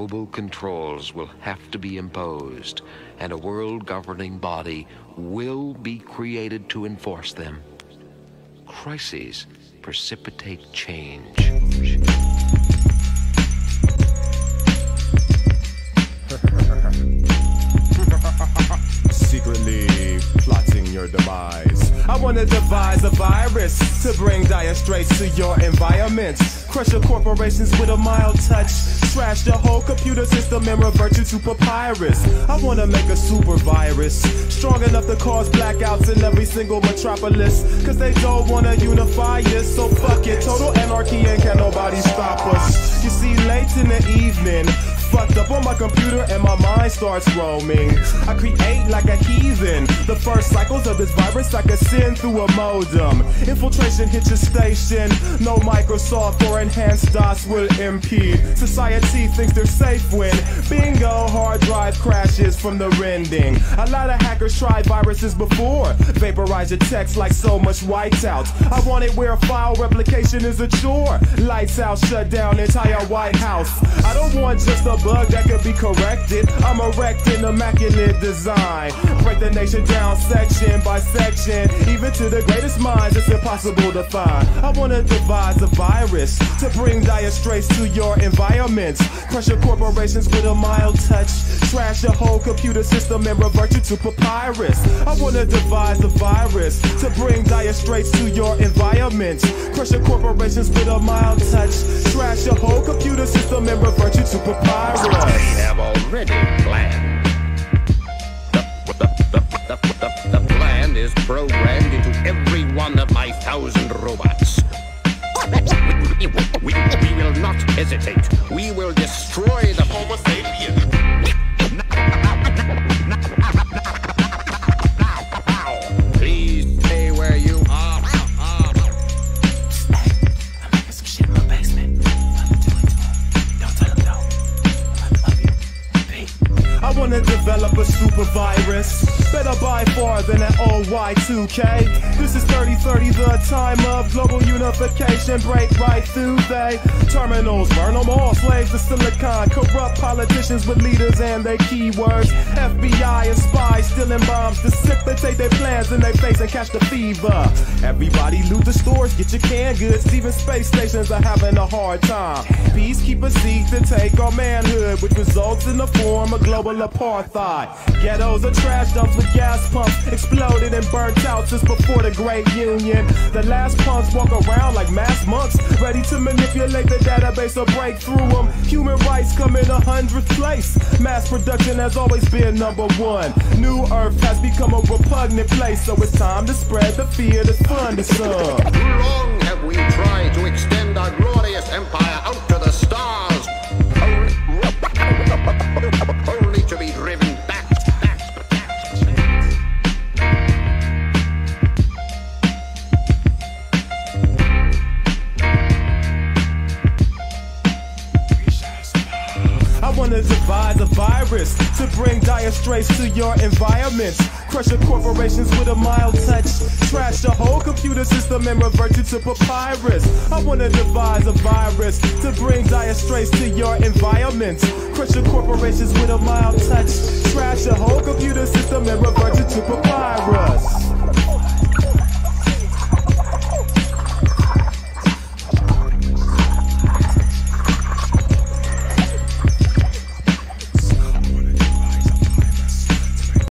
global controls will have to be imposed, and a world governing body will be created to enforce them. Crises precipitate change. Secretly plotting your demise. I want to devise a virus to bring dire straits to your environment. Crush your corporations with a mild touch. Trash the whole computer system and revert you to papyrus. I want to make a super virus strong enough to cause blackouts in every single metropolis, cause they don't want to unify us. So fuck it, total anarchy, and can nobody stop us. You see, late in the evening, fucked up on my computer and my mind starts roaming. I create like a heathen. The first cycles of this virus I can send through a modem. Infiltration hits your station. No Microsoft or enhanced DOS will impede. Society thinks they're safe when bingo, hard drive crashes from the rending. A lot of hackers tried viruses before. Vaporize your text like so much whiteout. I want it where file replication is a chore. Lights out, shut down, entire White House. I don't want just a bug that could be corrected. I'm erecting immaculate design. Break the nation down section by section. Even to the greatest minds, it's impossible to find. I want to devise a virus to bring dire straits to your environments. Crush your corporations with a mild touch. Trash your whole computer system and revert you to papyrus. I want to devise a virus to bring dire straits to your environments. Crush your corporations with a mild touch. Trash your whole computer system and revert you to papyrus. We have already planned. The plan is programmed into every one of my 1,000 robots. We will not hesitate. We will destroy the Homo sapiens. Now, please stay where you are. Hey, I'm making some shit in my basement. Don't tell him no. I love you. Peace. I want to develop a super virus. Better by far than an old Y2K. This is 3030, the time of global unification. Break right through they terminals, burn them all. Slaves to silicon, corrupt politicians with leaders and their keywords. FBI and spies stealing bombs to precipitate their plans in their face and catch the fever. Everybody loot the stores, get your canned goods. Even space stations are having a hard time. Peacekeepers seek to take our manhood, which results in the form of global apartheid. Ghettos are trash dumps with gas pumps exploded and burnt out since before the Great Union. The last punks walk around like mass monks, ready to manipulate the database or break through them. Human rights come in 100th place. Mass production has always been #1. New Earth has become a repugnant place, so it's time to spread the fear that's fun to some. How long have we tried to extend our glorious empire out to the stars? Only to be driven to devise a virus to bring dire straits to your environment. Crush your corporations with a mild touch. Trash the whole computer system and revert you to papyrus. I want to devise a virus to bring dire straits to your environment. Crush your corporations with a mild touch. Trash the whole computer system and revert you to papyrus.